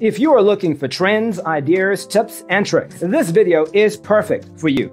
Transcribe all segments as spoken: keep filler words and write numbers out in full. If you are looking for trends, ideas, tips, and tricks, this video is perfect for you.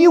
you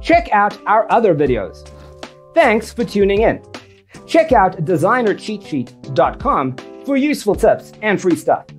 Check out our other videos. Thanks for tuning in. Check out designer cheat sheet dot com for useful tips and free stuff.